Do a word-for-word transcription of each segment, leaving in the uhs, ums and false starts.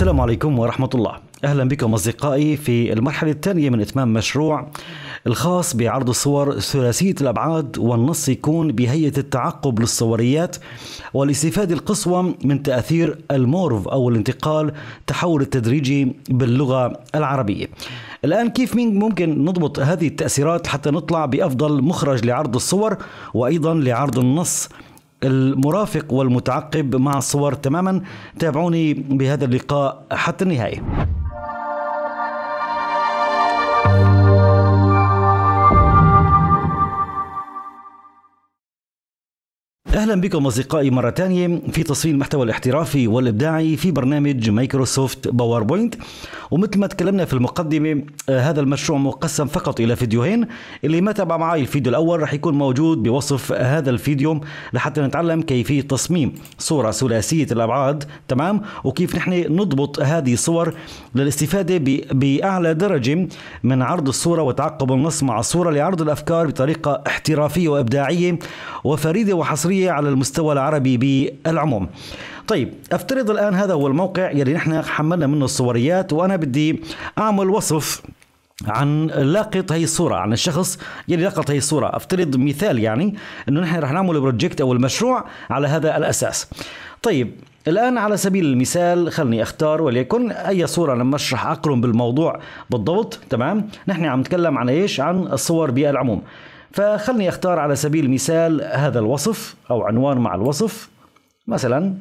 السلام عليكم ورحمة الله. أهلا بكم أصدقائي في المرحلة الثانية من إتمام مشروع الخاص بعرض الصور ثلاثية الأبعاد، والنص يكون بهيئة التعقب للصوريات والاستفادة القصوى من تأثير المورف أو الانتقال تحول التدريجي باللغة العربية. الآن كيف ممكن نضبط هذه التأثيرات حتى نطلع بأفضل مخرج لعرض الصور وأيضا لعرض النص المرافق والمتعقب مع الصور تماما؟ تابعوني بهذا اللقاء حتى النهاية. أهلا بكم أصدقائي مرة تانية في تصميم المحتوى الاحترافي والإبداعي في برنامج مايكروسوفت باوربوينت. ومثل ما تكلمنا في المقدمة، هذا المشروع مقسم فقط إلى فيديوهين. اللي ما تابع معي الفيديو الأول رح يكون موجود بوصف هذا الفيديو لحتى نتعلم كيفية تصميم صورة ثلاثية الأبعاد، تمام، وكيف نحن نضبط هذه الصور للاستفادة بأعلى درجة من عرض الصورة وتعقب النص مع الصورة لعرض الأفكار بطريقة احترافية وإبداعية وفريدة وحصرية على المستوى العربي بالعموم. طيب، افترض الآن هذا هو الموقع يلي نحن حملنا منه الصوريات، وأنا بدي أعمل وصف عن لاقط هي الصورة، عن الشخص يلي لاقط هي الصورة. افترض مثال يعني أنه نحن رح نعمل بروجكت أو المشروع على هذا الأساس. طيب، الآن على سبيل المثال خلني أختار وليكن أي صورة لما أشرح أقرن بالموضوع بالضبط، تمام؟ نحن عم نتكلم عن إيش؟ عن الصور بالعموم. فخلني اختار على سبيل المثال هذا الوصف او عنوان مع الوصف، مثلا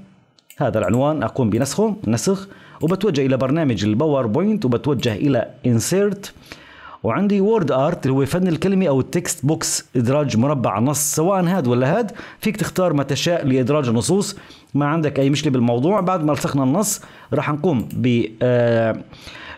هذا العنوان اقوم بنسخه نسخ وبتوجه الى برنامج الباوربوينت وبتوجه الى انسيرت، وعندي وورد ارت اللي هو فن الكلمه او التكست بوكس ادراج مربع نص، سواء هاد ولا هاد، فيك تختار ما تشاء لادراج النصوص، ما عندك اي مشكله بالموضوع. بعد ما لصقنا النص راح نقوم ب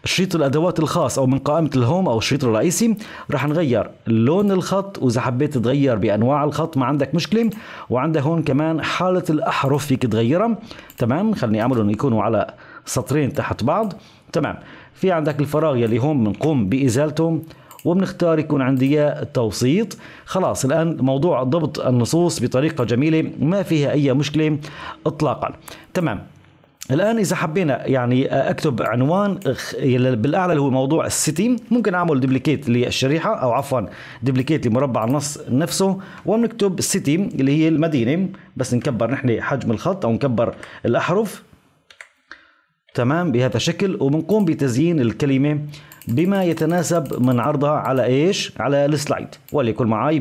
شريط الادوات الخاص او من قائمه الهوم او الشريط الرئيسي، راح نغير لون الخط، واذا حبيت تغير بانواع الخط ما عندك مشكله، وعندك هون كمان حاله الاحرف فيك تغيرها، تمام. خلني اعملهم يكونوا على سطرين تحت بعض، تمام. في عندك الفراغ يلي هون بنقوم بازالته وبنختار يكون عندي توسيط. خلاص، الان موضوع ضبط النصوص بطريقه جميله ما فيها اي مشكله اطلاقا، تمام. الآن إذا حبينا يعني أكتب عنوان بالأعلى اللي هو موضوع السيتي، ممكن أعمل دوبليكيت للشريحة أو عفوا دوبليكيت لمربع النص نفسه، ونكتب السيتي اللي هي المدينة، بس نكبر نحن حجم الخط أو نكبر الأحرف، تمام، بهذا الشكل. وبنقوم بتزيين الكلمة بما يتناسب من عرضها على ايش؟ على السلايد، وليكن معي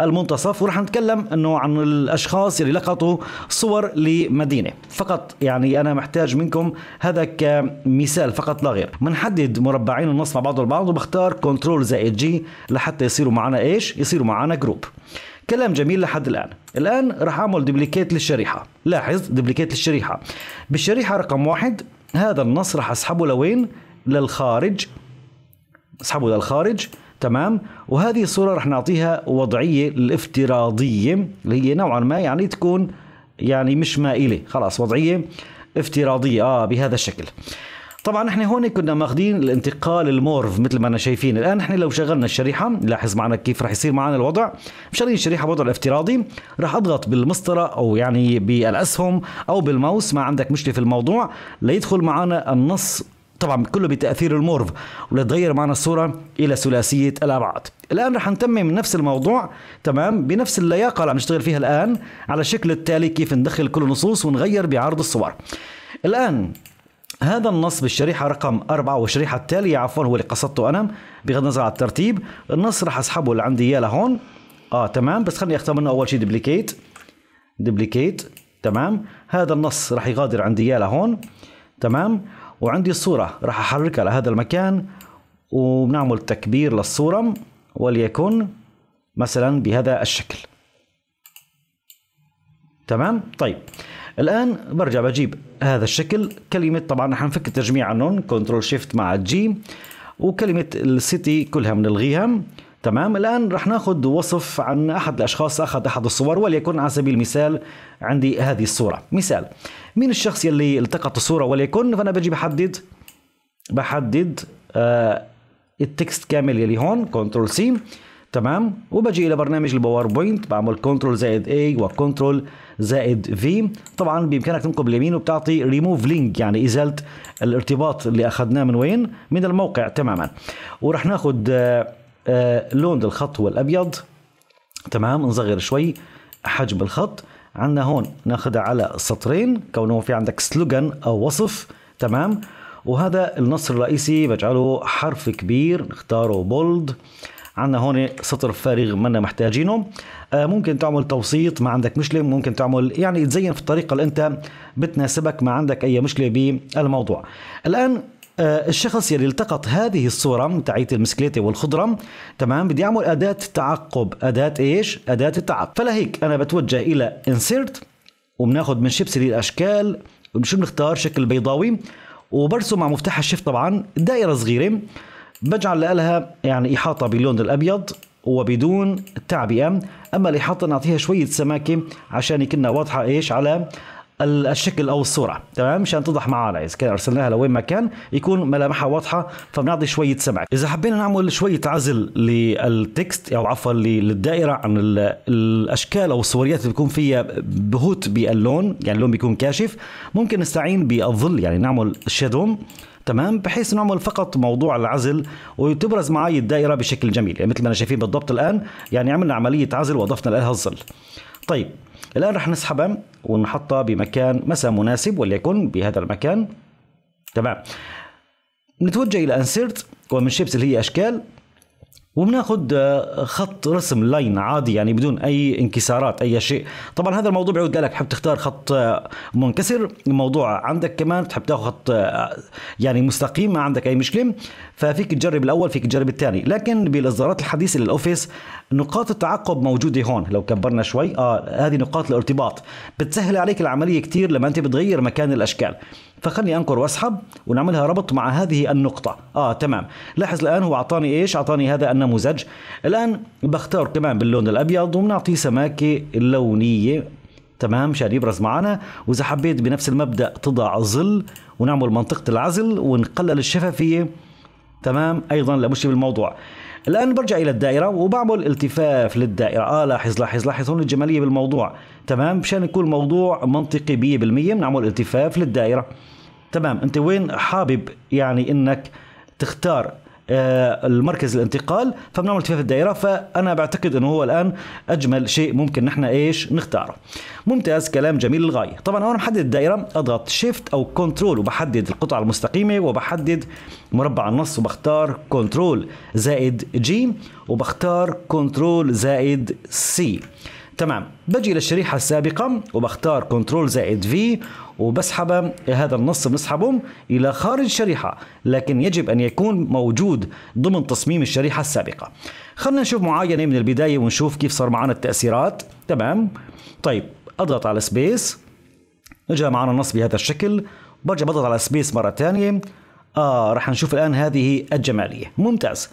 بالمنتصف. وراح نتكلم انه عن الاشخاص اللي لقطوا صور لمدينه فقط، يعني انا محتاج منكم هذا كمثال فقط لا غير. بنحدد مربعين النص مع بعض البعض وبختار كنترول زائد جي لحتى يصيروا معنا ايش؟ يصيروا معنا جروب. كلام جميل لحد الآن. الآن راح أعمل دوبليكيت للشريحة، لاحظ دوبليكيت للشريحة. بالشريحة رقم واحد هذا النص راح أسحبه لوين؟ للخارج، أسحبه للخارج، تمام. وهذه الصورة راح نعطيها وضعية الافتراضية اللي هي نوعا ما يعني تكون يعني مش مائلة، خلاص وضعية افتراضية آه بهذا الشكل. طبعا احنا هون كنا ماخذين الانتقال المورف مثل ما انا شايفين. الان احنا لو شغلنا الشريحه لاحظ معنا كيف راح يصير معنا الوضع. مشغلين الشريحه بوضع الافتراضي، راح اضغط بالمسطره او يعني بالاسهم او بالماوس، ما عندك مشكله في الموضوع، ليدخل معنا النص طبعا كله بتاثير المورف ولتغير معنا الصوره الى ثلاثيه الابعاد. الان راح نتمم نفس الموضوع، تمام، بنفس اللياقه اللي عم نشتغل فيها الان على الشكل التالي كيف ندخل كل النصوص ونغير بعرض الصور. الان هذا النص بالشريحة رقم أربعة والشريحة التالية عفوا هو اللي قصدته أنا، بغض النظر على الترتيب. النص راح أسحبه لعندي إياه لهون، آه تمام، بس خليني أختار منه أول شيء دوبليكيت دوبليكيت، تمام. هذا النص راح يغادر عندي إياه لهون، تمام، وعندي الصورة راح أحركها لهذا المكان وبنعمل تكبير للصورة وليكن مثلا بهذا الشكل، تمام. طيب الآن برجع بجيب هذا الشكل، كلمة طبعا نحن نفك التجميع عنهم كنترول شيفت مع جي، وكلمة السيتي كلها بنلغيها، تمام. الآن رح ناخذ وصف عن أحد الأشخاص أخذ أحد الصور، وليكن على سبيل المثال عندي هذه الصورة مثال. مين الشخص يلي التقط الصورة؟ وليكن فأنا بجي بحدد بحدد آه التكست كامل يلي هون كنترول سي، تمام. وبجي الى برنامج الباوربوينت، بعمل كنترول زائد اي وكنترول زائد في. طبعا بامكانك تنقب اليمين وبتعطي ريموف لينك، يعني ازاله الارتباط اللي اخذناه من وين، من الموقع تماما. ورح ناخذ لون الخط هو الابيض، تمام. نصغر شوي حجم الخط. عندنا هون ناخذها على سطرين كونه في عندك سلوجان او وصف، تمام. وهذا النص الرئيسي بجعله حرف كبير، نختاره بولد. عندنا هون سطر فارغ منا محتاجينه. آه ممكن تعمل توسيط، ما عندك مشكله. ممكن تعمل يعني تزين في الطريقه اللي انت بتناسبك، ما عندك اي مشكله بالموضوع. الان آه الشخص يلي التقط هذه الصوره تاعت المسكليته والخضره، تمام، بدي اعمل اداه تعقب. اداه ايش؟ اداه التعقب. فلهيك انا بتوجه الى انسيرت، وبناخذ من شيبسي الاشكال، وشو بنختار؟ شكل بيضاوي، وبرسم مع مفتاح الشيفت طبعا دائره صغيره، بجعل لها يعني احاطه باللون الابيض وبدون تعبئه. اما الاحاطه نعطيها شويه سماكه عشان يكون واضحه ايش على الشكل او الصوره، تمام، مشان توضح معنا اذا كان ارسلناها لوين ما كان يكون ملامحها واضحه، فبنعطي شويه سماكه. اذا حبينا نعمل شويه عزل للتكست او عفوا للدائره عن الاشكال او الصوريات اللي بيكون فيها بهوت باللون، يعني اللون بيكون كاشف، ممكن نستعين بالظل، يعني نعمل شادوم، تمام، بحيث نعمل فقط موضوع العزل وتبرز معي الدائره بشكل جميل، يعني مثل ما انا شايفين بالضبط الان، يعني عملنا عمليه عزل واضفنا لها الظل. طيب الان رح نسحبها ونحطها بمكان مسا مناسب، وليكن بهذا المكان، تمام. نتوجه الى انسيرت ومن شيبس اللي هي اشكال، وبناخذ خط رسم لاين عادي، يعني بدون اي انكسارات اي شيء. طبعا هذا الموضوع بيعود لك، حب تختار خط منكسر، الموضوع عندك، كمان تحب تاخذ خط يعني مستقيم، ما عندك اي مشكله، ففيك تجرب الاول فيك تجرب الثاني. لكن بالاصدارات الحديثه للاوفيس نقاط التعقب موجوده هون، لو كبرنا شوي، اه هذه نقاط الارتباط، بتسهل عليك العمليه كثير لما انت بتغير مكان الاشكال. فخلني انقر واسحب ونعملها ربط مع هذه النقطة، اه تمام. لاحظ الآن هو أعطاني ايش؟ أعطاني هذا النموذج. الآن بختار كمان باللون الأبيض وبنعطيه سماكة لونية، تمام، مشان يبرز معنا. وإذا حبيت بنفس المبدأ تضع ظل ونعمل منطقة العزل ونقلل الشفافية، تمام، أيضا لا مشكلة بالموضوع. الآن برجع إلى الدائرة وبعمل التفاف للدائرة، آه لاحظ لاحظ لاحظ هون الجمالية بالموضوع، تمام، مشان يكون الموضوع منطقي مية بالمية بنعمل التفاف للدائرة، تمام. أنت وين حابب يعني إنك تختار آه المركز الانتقال، فبنعمل التفاف الدائرة، فأنا بعتقد إنه هو الآن أجمل شيء ممكن نحن إيش نختاره. ممتاز، كلام جميل للغاية. طبعًا أنا بحدد الدائرة، أضغط شيفت أو كنترول وبحدد القطعة المستقيمة، وبحدد مربع النص وبختار كنترول زائد جي، وبختار كنترول زائد سي، تمام. بجي للشريحة السابقة وبختار كنترول زائد في، وبسحب هذا النص، بنسحبه إلى خارج الشريحة، لكن يجب أن يكون موجود ضمن تصميم الشريحة السابقة. خلنا نشوف معاينة من البداية ونشوف كيف صار معنا التأثيرات، تمام. طيب أضغط على سبيس، اجى معنا النص بهذا الشكل، برجع بضغط على سبيس مرة ثانية، آه رح نشوف الآن هذه الجمالية. ممتاز.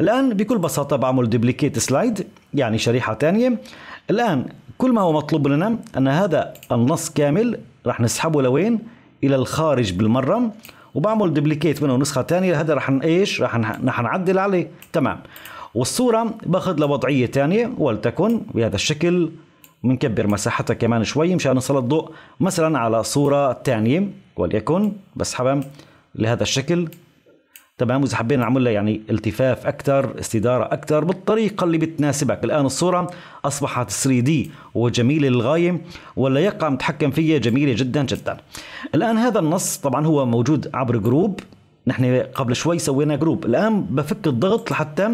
الآن بكل بساطة بعمل دوبليكيت سلايد، يعني شريحة ثانية. الآن كل ما هو مطلوب لنا أن هذا النص كامل رح نسحبه لوين؟ إلى الخارج بالمرة، وبعمل دوبليكيت منه نسخة ثانية، هذا رح إيش؟ رح نعدل عليه، تمام. والصورة باخذ لوضعية ثانية ولتكن بهذا الشكل، بنكبر مساحتها كمان شوي مشان نسلط الضوء مثلا على صورة ثانية، وليكن بسحبها لهذا الشكل، تمام. واذا حبينا نعمل لها يعني التفاف اكثر، استداره اكثر، بالطريقه اللي بتناسبك. الان الصوره اصبحت ثري دي وجميله للغايه، واللياقه متحكم فيها جميله جدا جدا. الان هذا النص طبعا هو موجود عبر جروب، نحن قبل شوي سوينا جروب، الان بفك الضغط لحتى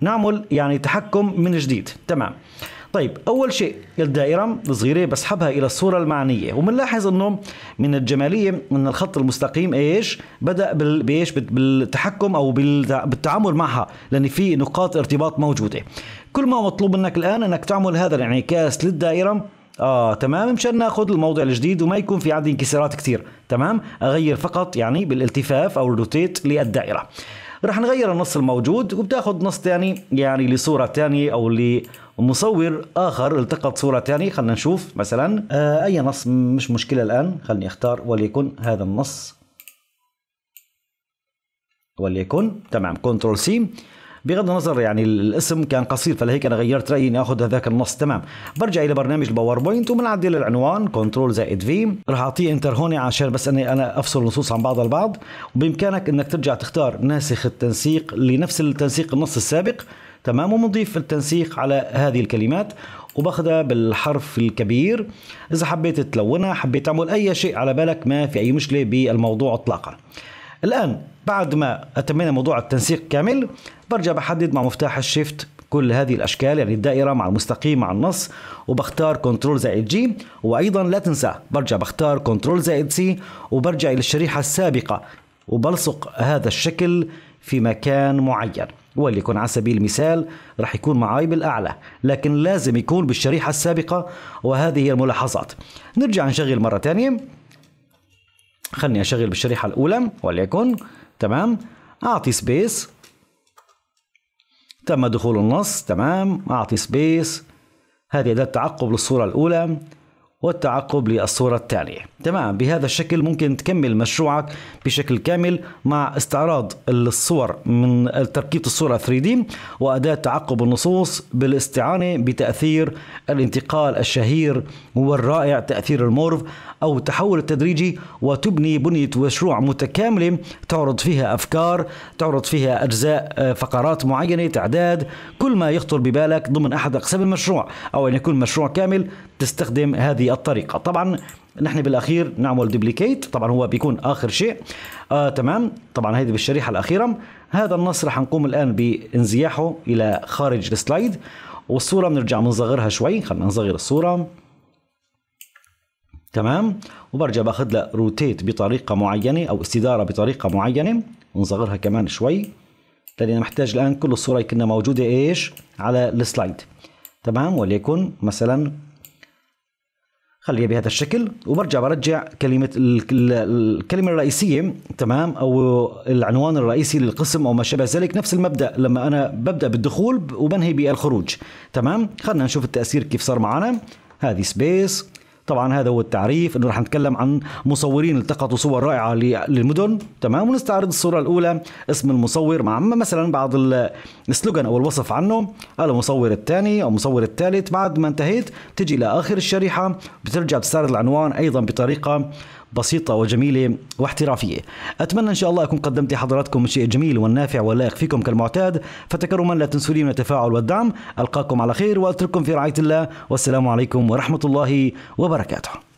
نعمل يعني تحكم من جديد، تمام. طيب أول شيء الدائرة الصغيرة بسحبها إلى الصورة المعنية، وبنلاحظ إنه من الجمالية أن الخط المستقيم إيش بدأ بإيش بالتحكم أو بالتعامل معها، لأن في نقاط ارتباط موجودة. كل ما مطلوب منك الآن أنك تعمل هذا الانعكاس للدائرة، آه تمام، مشان ناخذ الموضع الجديد وما يكون في عندي انكسارات كثير، تمام. أغير فقط يعني بالالتفاف أو الروتيت للدائرة. رح نغير النص الموجود وبتاخذ نص ثاني يعني لصورة ثانية أو لمصور آخر التقط صورة ثانية. خلنا نشوف مثلا آه أي نص، مش مشكلة الآن، خلني أختار وليكن هذا النص، وليكن تمام، كنترول سي. بغض النظر يعني الاسم كان قصير، فلهيك انا غيرت رايي اني اخذ هذاك النص. تمام، برجع الى برنامج الباوربوينت وبنعدل العنوان كنترول زائد في، راح اعطيه انتر هون عشان بس اني انا افصل النصوص عن بعض البعض. وبامكانك انك ترجع تختار ناسخ التنسيق لنفس التنسيق النص السابق، تمام، ومضيف التنسيق على هذه الكلمات وباخذها بالحرف الكبير. اذا حبيت تلونها، حبيت تعمل اي شيء على بالك، ما في اي مشكله بالموضوع اطلاقا. الان بعد ما اتمينا موضوع التنسيق كامل، برجع بحدد مع مفتاح الشيفت كل هذه الاشكال، يعني الدائره مع المستقيم مع النص، وبختار كنترول زائد جي. وايضا لا تنسى برجع بختار كنترول زائد سي، وبرجع الى الشريحه السابقه وبلصق هذا الشكل في مكان معين، وليكن على سبيل المثال راح يكون معاي بالاعلى، لكن لازم يكون بالشريحه السابقه. وهذه هي الملاحظات. نرجع نشغل مره ثانيه، خلني اشغل بالشريحه الاولى وليكن، تمام، اعطي سبيس، تم دخول النص، تمام، اعطي سبيس. هذه اداه التعقب للصوره الاولى والتعقب للصورة التالية. تمام، بهذا الشكل ممكن تكمل مشروعك بشكل كامل مع استعراض الصور من تركيبة الصورة ثري دي وأداة تعقب النصوص بالاستعانة بتأثير الانتقال الشهير والرائع تأثير المورف أو التحول التدريجي، وتبني بنية مشروع متكاملة تعرض فيها أفكار، تعرض فيها أجزاء، فقرات معينة، تعداد، كل ما يخطر ببالك ضمن أحد أقسام المشروع، أو أن يكون مشروع كامل تستخدم هذه الطريقة. طبعا نحن بالأخير نعمل دوبليكيت، طبعا هو بيكون آخر شيء. آه تمام، طبعا هذه بالشريحة الأخيرة. هذا النص رح نقوم الآن بانزياحه إلى خارج السلايد، والصورة بنرجع بنصغرها شوي، خلينا نصغر الصورة، تمام، وبرجع باخذ لها روتيت بطريقة معينة أو استدارة بطريقة معينة، ونصغرها كمان شوي، لأننا محتاج الآن كل الصورة كنا موجودة إيش على السلايد، تمام، وليكن مثلا خليها بهذا الشكل. وبرجع برجع كلمة الكلمة الرئيسية، تمام، أو العنوان الرئيسي للقسم أو ما شابه ذلك، نفس المبدأ لما أنا ببدأ بالدخول وبنهي بالخروج. تمام، خلينا نشوف التأثير كيف صار معنا. هذه سبيس، طبعا هذا هو التعريف، انه رح نتكلم عن مصورين التقطوا صور رائعه للمدن، تمام، ونستعرض الصوره الاولى اسم المصور مع مثلا بعض السلوغان او الوصف عنه، المصور الثاني او المصور الثالث. بعد ما انتهيت تجي الى اخر الشريحه، بترجع تستعرض العنوان ايضا بطريقه بسيطة وجميلة واحترافية. أتمنى إن شاء الله أكون قدمت لحضراتكم شيء جميل والنافع واللائق فيكم كالمعتاد، فتكرما لا تنسوا لي من التفاعل والدعم. ألقاكم على خير وأترككم في رعاية الله، والسلام عليكم ورحمة الله وبركاته.